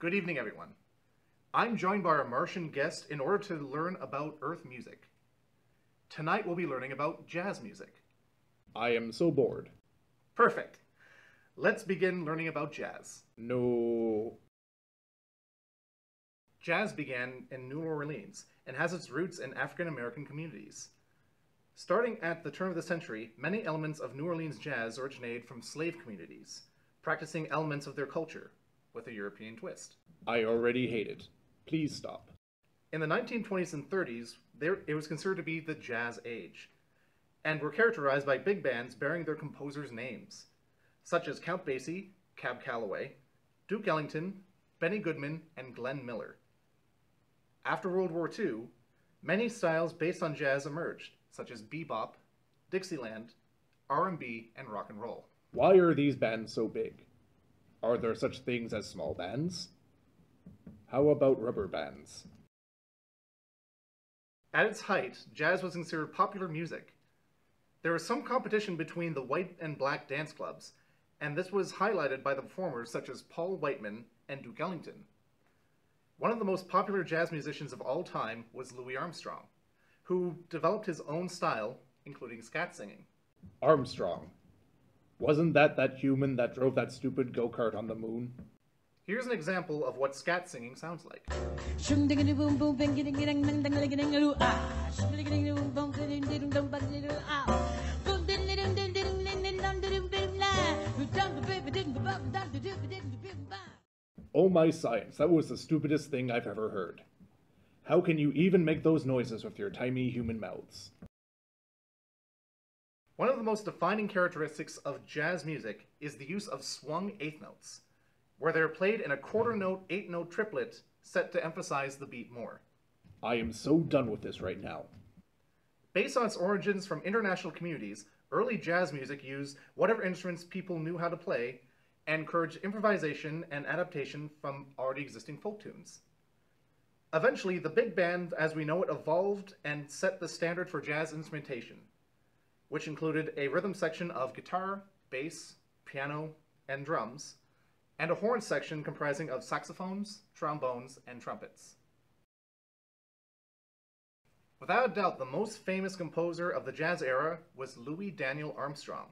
Good evening, everyone. I'm joined by our Martian guest in order to learn about Earth music. Tonight we'll be learning about jazz music. I am so bored. Perfect. Let's begin learning about jazz. No. Jazz began in New Orleans and has its roots in African American communities. Starting at the turn of the century, many elements of New Orleans jazz originated from slave communities, practicing elements of their culture with a European twist. I already hate it. Please stop. In the 1920s and 30s, it was considered to be the jazz age, and were characterized by big bands bearing their composers' names, such as Count Basie, Cab Calloway, Duke Ellington, Benny Goodman, and Glenn Miller. After World War II, many styles based on jazz emerged, such as bebop, Dixieland, R&B, and rock and roll. Why are these bands so big? Are there such things as small bands? How about rubber bands? At its height, jazz was considered popular music. There was some competition between the white and black dance clubs, and this was highlighted by the performers such as Paul Whiteman and Duke Ellington. One of the most popular jazz musicians of all time was Louis Armstrong, who developed his own style, including scat singing. Armstrong. Wasn't that human that drove that stupid go-kart on the moon? Here's an example of what scat singing sounds like. Oh my science, that was the stupidest thing I've ever heard. How can you even make those noises with your tiny human mouths? One of the most defining characteristics of jazz music is the use of swung eighth notes, where they are played in a quarter note, eight note triplet set to emphasize the beat more. I am so done with this right now. Based on its origins from international communities, early jazz music used whatever instruments people knew how to play and encouraged improvisation and adaptation from already existing folk tunes. Eventually, the big band as we know it evolved and set the standard for jazz instrumentation, which included a rhythm section of guitar, bass, piano, and drums, and a horn section comprising of saxophones, trombones, and trumpets. Without a doubt, the most famous composer of the jazz era was Louis Daniel Armstrong,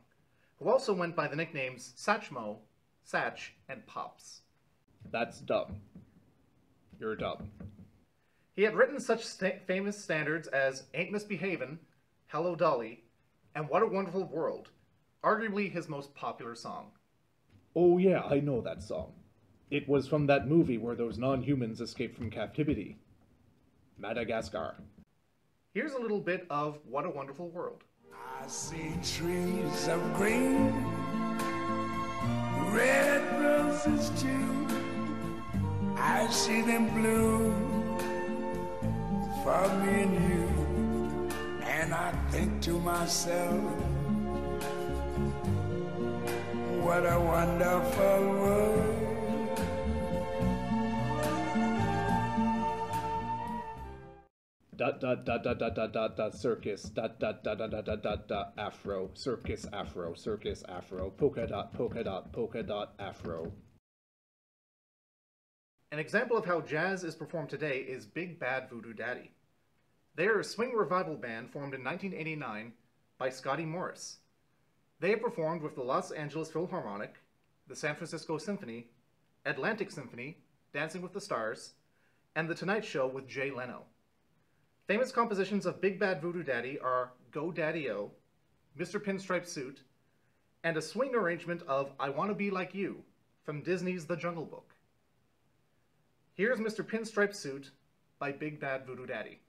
who also went by the nicknames Satchmo, Satch, and Pops. That's dumb. You're dumb. He had written such famous standards as Ain't Misbehavin', Hello Dolly, and What a Wonderful World, arguably his most popular song. Oh yeah, I know that song. It was from that movie where those non-humans escaped from captivity. Madagascar. Here's a little bit of What a Wonderful World. I see trees of green, red roses too. I see them bloom for me and you. And I think to myself, what a wonderful world. Dot dot dot dot dot dot dot dot circus dot dot dot dot dot dot dot afro circus afro circus afro polka dot afro. An example of how jazz is performed today is Big Bad Voodoo Daddy. They are a swing revival band formed in 1989 by Scotty Morris. They have performed with the Los Angeles Philharmonic, the San Francisco Symphony, Atlantic Symphony, Dancing with the Stars, and The Tonight Show with Jay Leno. Famous compositions of Big Bad Voodoo Daddy are Go Daddy-O, Mr. Pinstripe Suit, and a swing arrangement of I Wanna Be Like You from Disney's The Jungle Book. Here's Mr. Pinstripe Suit by Big Bad Voodoo Daddy.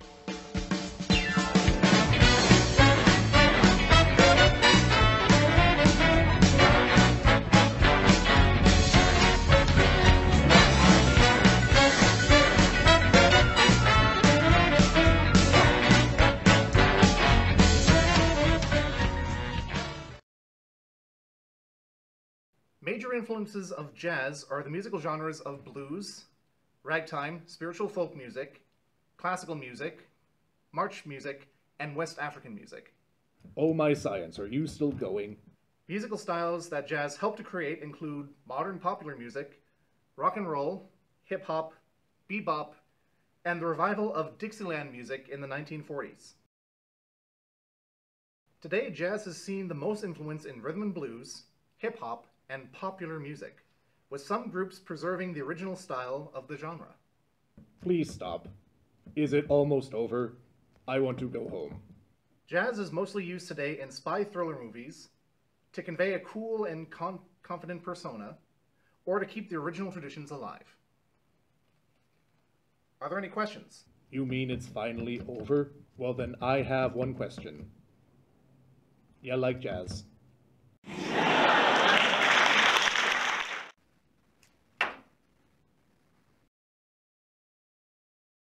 Major influences of jazz are the musical genres of blues, ragtime, spiritual folk music, classical music, march music, and West African music. Oh my science, are you still going? Musical styles that jazz helped to create include modern popular music, rock and roll, hip-hop, bebop, and the revival of Dixieland music in the 1940s. Today, jazz has seen the most influence in rhythm and blues, hip-hop, and popular music, with some groups preserving the original style of the genre. Please stop. Is it almost over? I want to go home. Jazz is mostly used today in spy thriller movies, to convey a cool and confident persona, or to keep the original traditions alive. Are there any questions? You mean it's finally over? Well then, I have one question. Yeah, like jazz.